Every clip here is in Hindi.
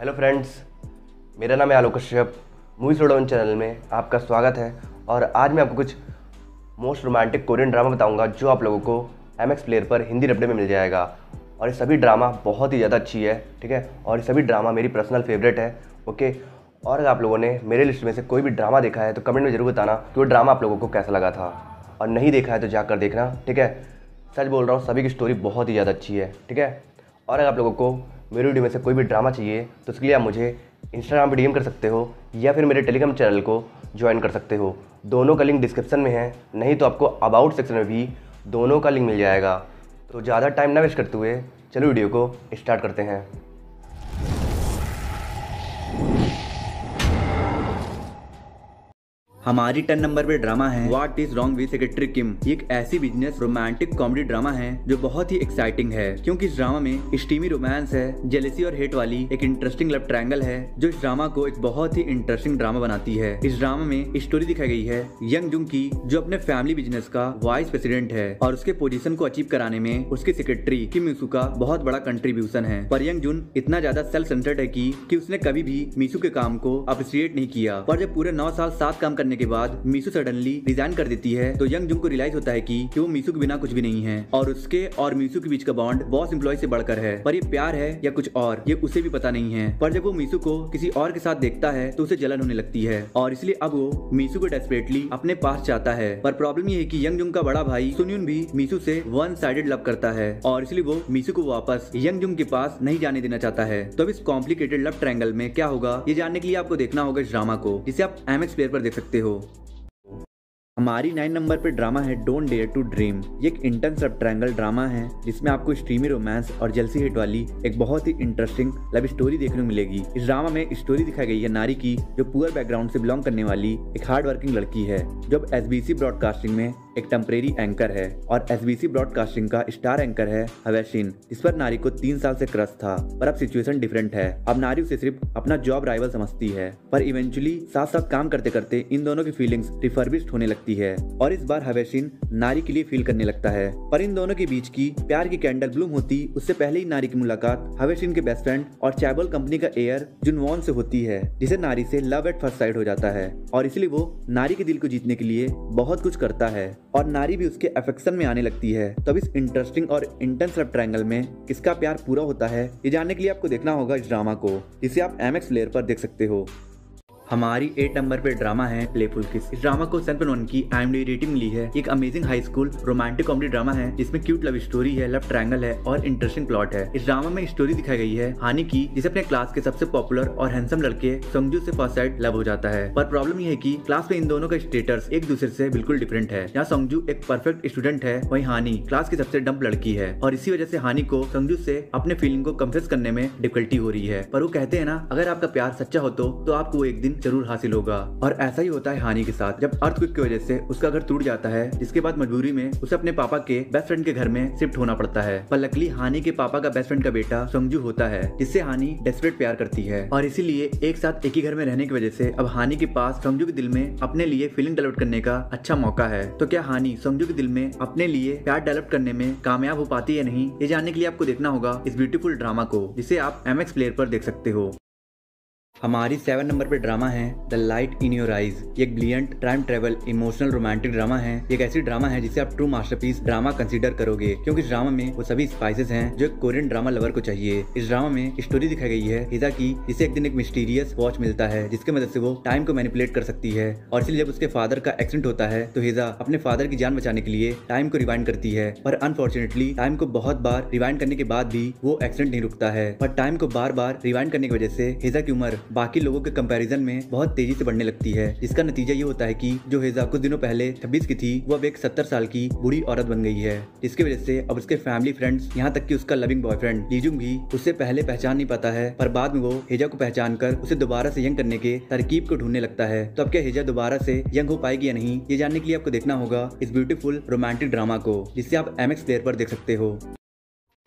हेलो फ्रेंड्स, मेरा नाम है Alok Akshay. Movie showdown channel में आपका स्वागत है। और आज मैं आपको कुछ मोस्ट रोमांटिक कोरियन ड्रामा बताऊंगा जो आप लोगों को MX प्लेयर पर हिंदी डब्ड में मिल जाएगा। और ये सभी ड्रामा बहुत ही ज़्यादा अच्छी है, ठीक है। और ये सभी ड्रामा मेरी पर्सनल फेवरेट है, ओके। और अगर आप लोगों ने मेरे लिस्ट में से कोई भी ड्रामा देखा है तो कमेंट में ज़रूर बताना कि वो ड्रामा आप लोगों को कैसा लगा था। और नहीं देखा है तो जाकर देखना, ठीक है। सच बोल रहा हूँ, सभी की स्टोरी बहुत ही ज़्यादा अच्छी है, ठीक है। और अगर आप लोगों को मेरे वीडियो में से कोई भी ड्रामा चाहिए तो उसके लिए आप मुझे इंस्टाग्राम पे डीएम कर सकते हो या फिर मेरे टेलीग्राम चैनल को ज्वाइन कर सकते हो। दोनों का लिंक डिस्क्रिप्शन में है, नहीं तो आपको अबाउट सेक्शन में भी दोनों का लिंक मिल जाएगा। तो ज़्यादा टाइम ना वेस्ट करते हुए चलो वीडियो को स्टार्ट करते हैं। हमारी 10 नंबर पे ड्रामा है what is wrong with secretary Kim. एक ऐसी बिजनेस रोमांटिक कॉमेडी ड्रामा है जो बहुत ही एक्साइटिंग है, क्योंकि इस ड्रामा में स्टीमी रोमांस है, जेलेसी और हेट वाली एक इंटरेस्टिंग लव ट्रायंगल है जो इस ड्रामा को एक बहुत ही इंटरेस्टिंग ड्रामा बनाती है। इस ड्रामा में स्टोरी दिखाई गई है यंग जुंग की, जो अपने फैमिली बिजनेस का वाइस प्रेसिडेंट है और उसके पोजीशन को अचीव कराने में उसकी सेक्रेटरी किम मीसू का बहुत बड़ा कंट्रीब्यूशन है। पर यंग जुन इतना ज्यादा सेल्फ सेंटर्ड है कि उसने कभी भी मीसू के काम को अप्रिशिएट नहीं किया। और जब पूरे 9 साल साथ काम करने के बाद मीसू सडनली रिजाइन कर देती है तो यंग जुंग को रियलाइज होता है कि वो मीसू के बिना कुछ भी नहीं है और उसके और मीसू के बीच का बॉन्ड बॉस एम्प्लॉय से बढ़कर है। पर ये प्यार है या कुछ और, ये उसे भी पता नहीं है। पर जब वो मीसू को किसी और के साथ देखता है तो उसे जलन होने लगती है और इसलिए अब वो मीसू को डेस्परेटली अपने पास चाहता है। पर प्रॉब्लम ये है कि यंग जुंग का बड़ा भाई सुनयुन भी मीसू से वन साइडेड लव करता है और इसलिए वो मीसू को वापस यंग जुंग के पास नहीं जाने देना चाहता है। तो अब इस कॉम्प्लिकेटेड लव ट्रायंगल में क्या होगा, ये जानने के लिए आपको देखना होगा इस ड्रामा को, जिसे आप MX प्लेयर पर देख सकते हो। हमारी 9 नंबर पे ड्रामा है डोंट डेयर टू ड्रीम। ये एक इंटेंस लव ट्रायंगल ड्रामा है जिसमें आपको स्ट्रीमी रोमांस और जेलसी हिट वाली एक बहुत ही इंटरेस्टिंग लव स्टोरी देखने को मिलेगी। इस ड्रामा में स्टोरी दिखाई गई है नारी की, जो पुअर बैकग्राउंड से बिलोंग करने वाली एक हार्ड वर्किंग लड़की है, जो अब SBC ब्रॉडकास्टिंग में एक टेम्परेरी एंकर है। और SBC ब्रॉडकास्टिंग का स्टार एंकर है हवेशिन, इस पर नारी को 3 साल से क्रश था। पर अब सिचुएशन डिफरेंट है, अब नारी उसे सिर्फ अपना जॉब राइवल समझती है। पर इवेंचुअली साथ साथ काम करते करते इन दोनों की फीलिंग्स रिफर्बिश्ड होने लगती है और इस बार हवेशिन नारी के लिए फील करने लगता है। पर इन दोनों के बीच की प्यार की कैंडल ब्लूम होती उससे पहले ही नारी की मुलाकात हवेशिन के बेस्ट फ्रेंड और चाइबल कंपनी का एयर जुनवॉन से होती है, जिसे नारी से लव एट फर्स्ट साइड हो जाता है। और इसलिए वो नारी के दिल को जीतने के लिए बहुत कुछ करता है और नारी भी उसके अफेक्शन में आने लगती है। तब इस इंटरेस्टिंग और इंटेंस लव ट्रायंगल में किसका प्यार पूरा होता है, ये जानने के लिए आपको देखना होगा इस ड्रामा को, जिसे आप MX प्लेयर पर देख सकते हो। हमारी 8 नंबर पे ड्रामा है प्लेफुल किस। इस ड्रामा को 7.1 की IMDb रेटिंग मिली है। एक amazing high school romantic comedy drama है जिसमें क्यूट लव स्टोरी है, लव ट्रायंगल है और इंटरेस्टिंग प्लॉट है। इस ड्रामा में स्टोरी दिखाई गई है हानी की, जिसे अपने क्लास के सबसे पॉपुलर और हैंडसम लड़के संगजू से फर्स्ट साइड लव हो जाता है। पर प्रॉब्लम यह है कि क्लास में इन दोनों का स्टेटस एक दूसरे से बिल्कुल डिफरेंट है। यहाँ संगजू एक परफेक्ट स्टूडेंट है, वहीं हानी क्लास की सबसे डम्प लड़की है और इसी वजह से हानी को संगजू से अपने फीलिंग को कन्फेस करने में डिफिकल्टी हो रही है। पर वो कहते हैं ना, अगर आपका प्यार सच्चा हो तो आपको एक दिन जरूर हासिल होगा। और ऐसा ही होता है हानी के साथ, जब अर्थक्वेक की वजह से उसका घर टूट जाता है, जिसके बाद मजबूरी में उसे अपने पापा के बेस्ट फ्रेंड के घर में शिफ्ट होना पड़ता है। पर लकीली हानी के पापा का बेस्ट फ्रेंड का बेटा संगजू होता है, जिससे हानी डेस्परेट प्यार करती है और इसीलिए एक साथ एक ही घर में रहने की वजह से अब हानी के पास संगजू के दिल में अपने लिए फीलिंग डेवलप करने का अच्छा मौका है। तो क्या हानी संगजू के दिल में अपने लिए प्यार डेवलप करने में कामयाब हो पाती है नहीं, ये जानने के लिए आपको देखना होगा इस ब्यूटीफुल ड्रामा को, जिसे आप MX प्लेयर पर देख सकते हो। हमारी 7 नंबर पे ड्रामा है the light in your eyes. ये एक brilliant time travel emotional romantic drama है। एक ऐसी ड्रामा है जिसे आप ट्रू मास्टरपीस ड्रामा कंसीडर करोगे, क्योंकि इस ड्रामा में वो सभी स्पाइसेस हैं जो एक कोरियन ड्रामा लवर को चाहिए। इस ड्रामा में स्टोरी दिखाई गई है हिजा की, जिसे एक दिन एक मिस्टीरियस वॉच मिलता है जिसकी मदद से वो टाइम को मैनिपुलेट कर सकती है। और इसलिए जब उसके फादर का एक्सीडेंट होता है तो हिजा अपने फादर की जान बचाने के लिए टाइम को रिवाइंड करती है। पर अनफॉर्चुनेटली टाइम को बहुत बार रिवाइंड करने के बाद भी वो एक्सीडेंट नहीं रुकता है। पर टाइम को बार बार रिवाइंड करने की वजह से हिजा की उम्र बाकी लोगों के कंपैरिजन में बहुत तेजी से बढ़ने लगती है, जिसका नतीजा ये होता है कि जो हिजा कुछ दिनों पहले 26 की थी, वो अब एक 70 साल की बूढ़ी औरत बन गई है। इसकी वजह से अब उसके फैमिली फ्रेंड्स, यहाँ तक कि उसका लविंग बॉयफ्रेंड लीजुंग भी उससे पहले पहचान नहीं पाता है। पर बाद में वो हिजा को पहचान कर उसे दोबारा से यंग करने के तरकीब को ढूंढने लगता है। तो अब क्या हिजा दोबारा से यंग हो पाएगी या नहीं, ये जानने के लिए आपको देखना होगा इस ब्यूटीफुल रोमांटिक ड्रामा को, जिसे आप MX प्लेयर पर देख सकते हो।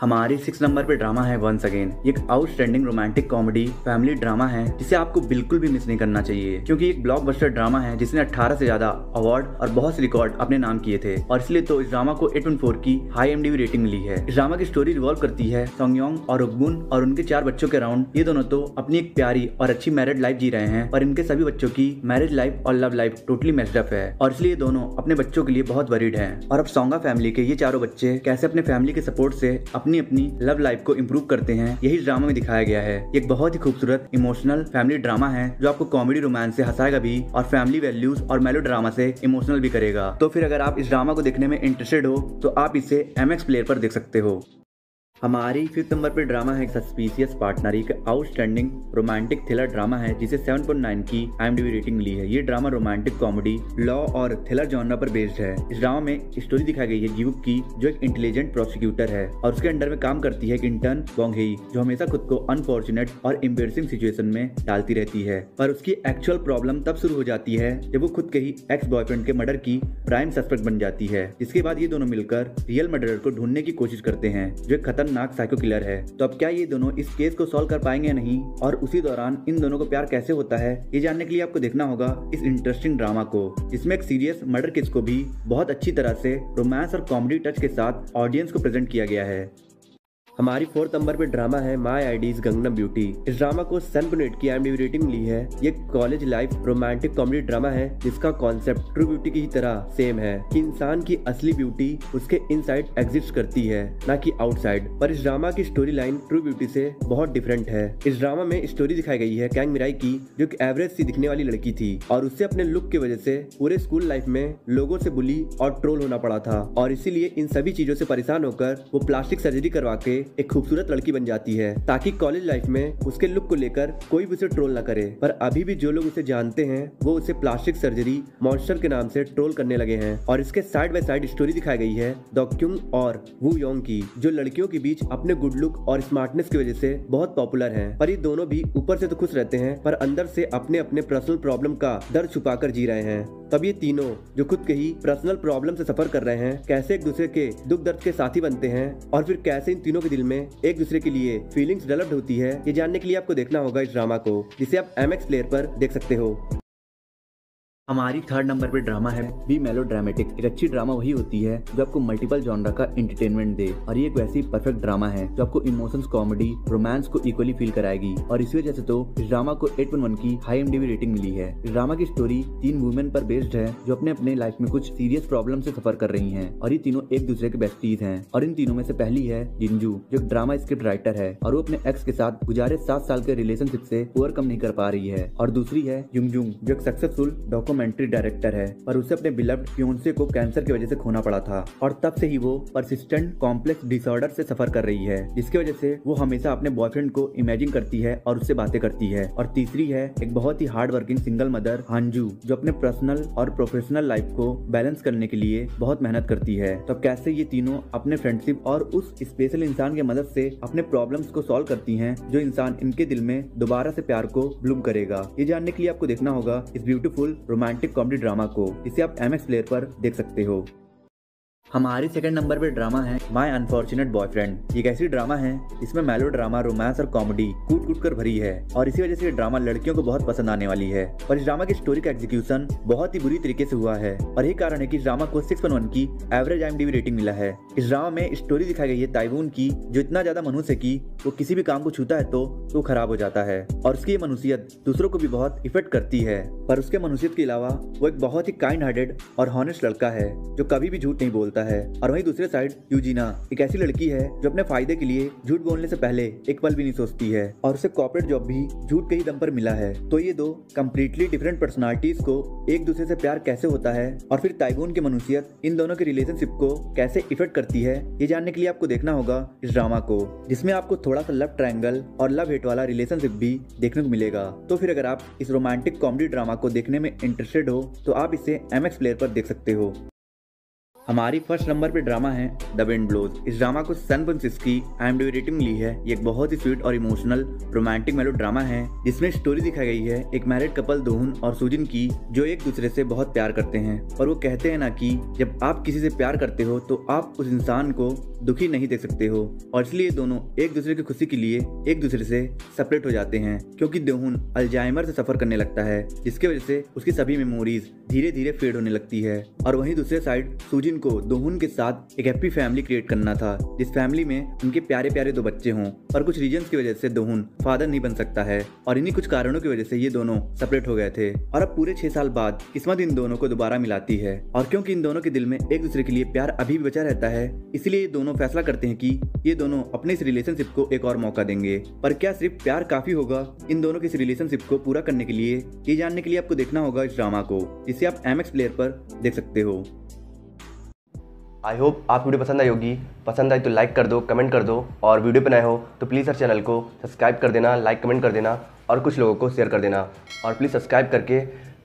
हमारे 6 नंबर पे ड्रामा है वंस अगेन। एक outstanding romantic comedy family drama है जिसे आपको बिल्कुल भी मिस नहीं करना चाहिए, क्योंकि एक ब्लॉकबस्टर ड्रामा है जिसने 18 से ज्यादा अवार्ड और बहुत से रिकॉर्ड अपने नाम किए थे और इसलिए तो इस ड्रामा को 8.4 की हाई IMDb रेटिंग मिली है। इस ड्रामा की स्टोरी रिवॉल्व करती है सोंगयोंग और रुकबुन और उनके 4 बच्चों के अराउंड। ये दोनों तो अपनी एक प्यारी और अच्छी मैरिड लाइफ जी रहे हैं और इनके सभी बच्चों की मैरिज लाइफ और love life totally messed up है और इसलिए दोनों अपने बच्चों के लिए बहुत वरीड है। और अब सोंगा फैमिली के ये चारों बच्चे कैसे अपने फैमिली के सपोर्ट से अपनी अपनी लव लाइफ को इम्प्रूव करते हैं, यही ड्रामा में दिखाया गया है। एक बहुत ही खूबसूरत इमोशनल फैमिली ड्रामा है जो आपको कॉमेडी रोमांस से हंसाएगा भी और फैमिली वैल्यूज और मेलोड्रामा से इमोशनल भी करेगा। तो फिर अगर आप इस ड्रामा को देखने में इंटरेस्टेड हो तो आप इसे MX प्लेयर पर देख सकते हो। हमारी 5 नंबर पे ड्रामा है सस्पिशियस पार्टनर, एक आउटस्टैंडिंग रोमांटिक थ्रिलर ड्रामा है जिसे 7.9 की IMDb रेटिंग मिली है। ये ड्रामा रोमांटिक कॉमेडी लॉ और थ्रिलर जॉनर पर बेस्ड है। इस ड्रामा में स्टोरी दिखाई गई है जीवुक की, जो एक इंटेलिजेंट प्रोसिक्यूटर है और उसके अंडर में काम करती है एक इंटर्न बोंगही, जो हमेशा खुद को अनफॉर्चुनेट और एम्बेरसिंग सिचुएशन में डालती रहती है। पर उसकी एक्चुअल प्रॉब्लम तब शुरू हो जाती है जब वो खुद के ही एक्स बॉयफ्रेंड के मर्डर की प्राइम सस्पेक्ट बन जाती है। इसके बाद ये दोनों मिलकर रियल मर्डरर को ढूंढने की कोशिश करते हैं जो एक खतरनाक साइको किलर है। तो अब क्या ये दोनों इस केस को सॉल्व कर पाएंगे या नहीं और उसी दौरान इन दोनों को प्यार कैसे होता है, ये जानने के लिए आपको देखना होगा इस इंटरेस्टिंग ड्रामा को, जिसमें एक सीरियस मर्डर केस को भी बहुत अच्छी तरह से रोमांस और कॉमेडी टच के साथ ऑडियंस को प्रेजेंट किया गया है। हमारी 4 नंबर पे ड्रामा है माय आईडीज गंगनम ब्यूटी। इस ड्रामा को 7.8 की IMDb रेटिंग मिली है। ये college life romantic comedy drama है जिसका कॉन्सेप्ट ट्रू ब्यूटी की ही तरह सेम है कि इंसान की असली ब्यूटी उसके इनसाइड एग्जिस्ट करती है, ना कि आउटसाइड। पर इस ड्रामा की स्टोरी लाइन ट्रू ब्यूटी से बहुत डिफरेंट है। इस ड्रामा में स्टोरी दिखाई गई है कैंग मिराई की, जो एक एवरेज सी दिखने वाली लड़की थी और उससे अपने लुक की वजह से पूरे स्कूल लाइफ में लोगों से बुली और ट्रोल होना पड़ा था और इसीलिए इन सभी चीजों से परेशान होकर वो प्लास्टिक सर्जरी करवा के एक खूबसूरत लड़की बन जाती है ताकि कॉलेज लाइफ में उसके लुक को लेकर कोई भी उसे ट्रोल ना करे। पर अभी भी जो लोग उसे जानते हैं वो उसे प्लास्टिक सर्जरी मॉन्स्टर के नाम से ट्रोल करने लगे हैं। और इसके साइड बाय साइड स्टोरी दिखाई गई है डॉक्यूंग और वू योंग की, जो लड़कियों के बीच अपने गुड लुक और स्मार्टनेस की वजह से बहुत पॉपुलर हैं। पर ये दोनों भी ऊपर से तो खुश रहते हैं पर अंदर से अपने अपने पर्सनल प्रॉब्लम का दर्द छुपा कर जी रहे हैं। तब ये तीनों जो खुद के ही पर्सनल प्रॉब्लम से सफर कर रहे हैं, कैसे एक दूसरे के दुख दर्द के साथी बनते हैं और फिर कैसे इन तीनों के दिल में एक दूसरे के लिए फीलिंग्स डेवलप होती है, ये जानने के लिए आपको देखना होगा इस ड्रामा को, जिसे आप MX प्लेयर पर देख सकते हो। हमारी 3rd नंबर पे ड्रामा है बी मेलोड्रामेटिक। एक अच्छी ड्रामा वही होती है जो आपको मल्टीपल जॉनर का एंटरटेनमेंट दे और ये एक वैसी परफेक्ट ड्रामा है जो आपको इमोशंस, कॉमेडी, रोमांस को इक्वली फील कराएगी और इस वजह से तो इस ड्रामा को 8.1 की हाई IMDb रेटिंग मिली है। इस ड्रामा की स्टोरी 3 वुमेन पर बेस्ड है जो अपने अपने लाइफ में कुछ सीरियस प्रॉब्लम से सफर कर रही है और ये तीनों एक दूसरे के बेस्टीज है। और इन तीनों में से पहली है जिंजू, जो एक ड्रामा स्क्रिप्ट राइटर है और वो अपने एक्स के साथ गुजारे 7 साल के रिलेशनशिप से ओवरकम नहीं कर पा रही है। और दूसरी है युंगजुंग, जो एक सक्सेसफुल डॉक्यूमेंट्री डायरेक्टर है पर उसे अपने बिलव्ड फियोंसे को कैंसर की वजह से खोना पड़ा था और तब से ही वो परसिस्टेंट कॉम्प्लेक्स डिसऑर्डर से सफर कर रही है, जिसकी वजह से वो हमेशा अपने बॉयफ्रेंड को इमेजिन करती है और उससे बातें करती है। और तीसरी है एक बहुत ही hard working single mother Hanju, जो अपने पर्सनल और प्रोफेशनल लाइफ को बैलेंस करने के लिए बहुत मेहनत करती है। तो कैसे ये तीनों अपने फ्रेंडशिप और उस स्पेशल इंसान की मदद से अपने प्रॉब्लम्स को सॉल्व करती है, जो इंसान इनके दिल में दोबारा से प्यार को ब्लूम करेगा, ये जानने के लिए आपको देखना होगा इस ब्यूटीफुल रोमांटिक कॉमेडी ड्रामा को, इसे आप MX प्लेयर पर देख सकते हो। हमारी 2nd नंबर पे ड्रामा है माय अनफॉर्चुनेट बॉयफ्रेंड। ये एक ऐसी ड्रामा है इसमें मेलो ड्रामा, रोमांस और कॉमेडी कूट कूट कर भरी है और इसी वजह से ये ड्रामा लड़कियों को बहुत पसंद आने वाली है। पर इस ड्रामा की स्टोरी का एग्जीक्यूशन बहुत ही बुरी तरीके से हुआ है और यही कारण है कि इस ड्रामा को 6.1 की एवरेज IMDb रेटिंग मिला है। इस ड्रामा में स्टोरी दिखाई गई है ताइवून की, जो इतना ज्यादा मनहूस है कि वो किसी भी काम को छूता है तो वो खराब हो जाता है और उसकी मनहूसियत दूसरों को भी बहुत इफेक्ट करती है। पर उसके मनहूसियत के अलावा वो एक बहुत ही काइंड हार्टेड और हॉनेस्ट लड़का है जो कभी भी झूठ नहीं बोलता है। और वहीं दूसरे साइड यूजीना एक ऐसी लड़की है जो अपने फायदे के लिए झूठ बोलने से पहले एक पल भी नहीं सोचती है और उसे कॉर्पोरेट जॉब भी झूठ के ही दम पर मिला है। तो ये दो कम्प्लीटली डिफरेंट पर्सनालिटीज को एक दूसरे से प्यार कैसे होता है और फिर ताइगुन की मनुष्यत इन दोनों के रिलेशनशिप को कैसे इफेक्ट करती है, ये जानने के लिए आपको देखना होगा इस ड्रामा को, जिसमें आपको थोड़ा सा लव ट्रायंगल और लव हेट वाला रिलेशनशिप भी देखने को मिलेगा। तो फिर अगर आप इस रोमांटिक कॉमेडी ड्रामा को देखने में इंटरेस्टेड हो तो आप इसे MX प्लेयर पर देख सकते हो। हमारी फर्स्ट नंबर पे ड्रामा है द विंड ब्लोज। इस ड्रामा को सन फ्रांसिस्को की IMDb रेटिंग मिली है। ये एक बहुत ही स्वीट और इमोशनल रोमांटिक मेलोड्रामा है जिसमें स्टोरी दिखाई गई है एक मैरिड कपल दोहन और सुजिन की, जो एक दूसरे से बहुत प्यार करते हैं। और वो कहते हैं ना कि जब आप किसी से प्यार करते हो तो आप उस इंसान को दुखी नहीं देख सकते हो, और इसलिए दोनों एक दूसरे की खुशी के लिए एक दूसरे से सेपरेट हो जाते हैं, क्योंकि दोहन अल्जाइमर से सफर करने लगता है जिसकी वजह से उसकी सभी मेमोरीज धीरे धीरे फेड होने लगती है। और वहीं दूसरे साइड सुजिन को दोहन के साथ एक हैप्पी फैमिली क्रिएट करना था जिस फैमिली में उनके प्यारे प्यारे दो बच्चे हों, पर कुछ रीजंस की वजह से दोहन फादर नहीं बन सकता है और इन्हीं कुछ कारणों की वजह से ये दोनों सेपरेट हो गए थे। और अब पूरे 6 साल बाद किस्मत इन दोनों को दोबारा मिलाती है, और क्योंकि इन दोनों के दिल में एक दूसरे के लिए प्यार अभी भी बचा रहता है, इसलिए ये दोनों फैसला करते हैं कि ये दोनों अपने इस रिलेशनशिप को एक और मौका देंगे। पर क्या सिर्फ प्यार काफी होगा इन दोनों के इस रिलेशनशिप को पूरा करने के लिए? ये जानने के लिए आपको देखना होगा इस ड्रामा को, जिसे आप MX प्लेयर पर देख सकते हो। आई होप आप वीडियो पसंद आई होगी। पसंद आई तो लाइक कर दो, कमेंट कर दो, और वीडियो पर नए हो तो प्लीज़ हर चैनल को सब्सक्राइब कर देना, लाइक कमेंट कर देना और कुछ लोगों को शेयर कर देना, और प्लीज़ सब्सक्राइब करके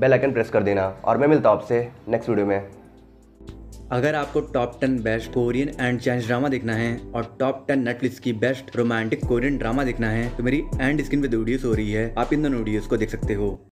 बेल आइकन प्रेस कर देना। और मैं मिलता हूँ आपसे नेक्स्ट वीडियो में। अगर आपको top 10 best Korean and Chinese drama देखना है और टॉप 10 नेटफ्लिक्स की बेस्ट रोमांटिक कोरियन ड्रामा देखना है तो मेरी एंड स्क्रीन पे वीडियोस हो रही है, आप इन दोनों वीडियोस को देख सकते हो।